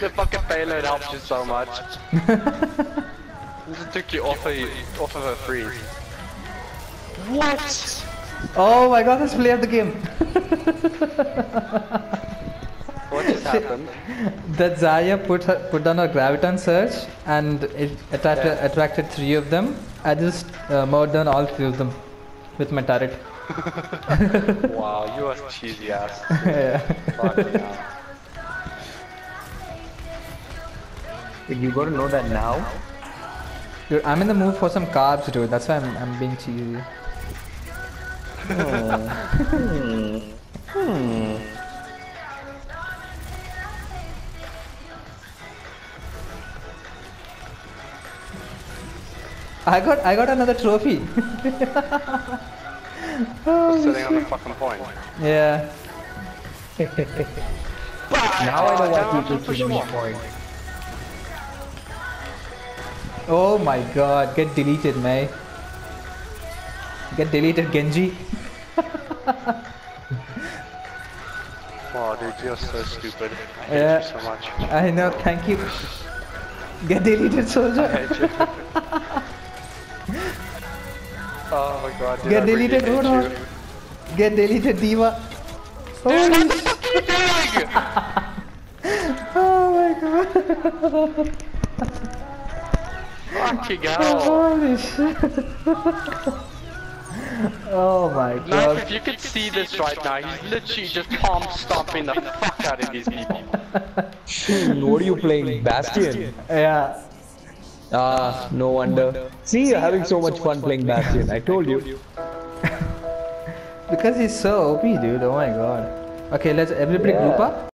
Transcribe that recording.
The fucking payload helped you so much. It took you off of a freeze. What? Oh my god, let's play the game. What just happened? That Zarya put down a graviton surge and it attracted 3 of them. I just mowed down all 3 of them with my turret. Wow, you are cheesy ass. Yeah. You gotta know that now. Dude, I'm in the mood for some carbs, dude. That's why I'm being cheesy. Oh. I got another trophy. Oh, sitting on the fucking point. Yeah. Now I don't want you to push more point. Oh my god, get deleted, mate. Get deleted, Genji. Oh, dude, you're so stupid. I hate you so much. I know, thank you. Get deleted, soldier. I hate you. Oh my god, dude. Get deleted, really Uno. Get deleted, Diva. Oh, dude, what the fuck are you doing? Oh my god. Fucking hell. Holy shit. Oh my god. Like, if you could see this right now, he's literally just palm stomping the fuck out of these people. What are you playing? Bastion? Yeah. Ah, no wonder. See, you're having so much fun playing Bastion. I told you. Because he's so OP, dude. Oh my god. Okay, let's everybody group up.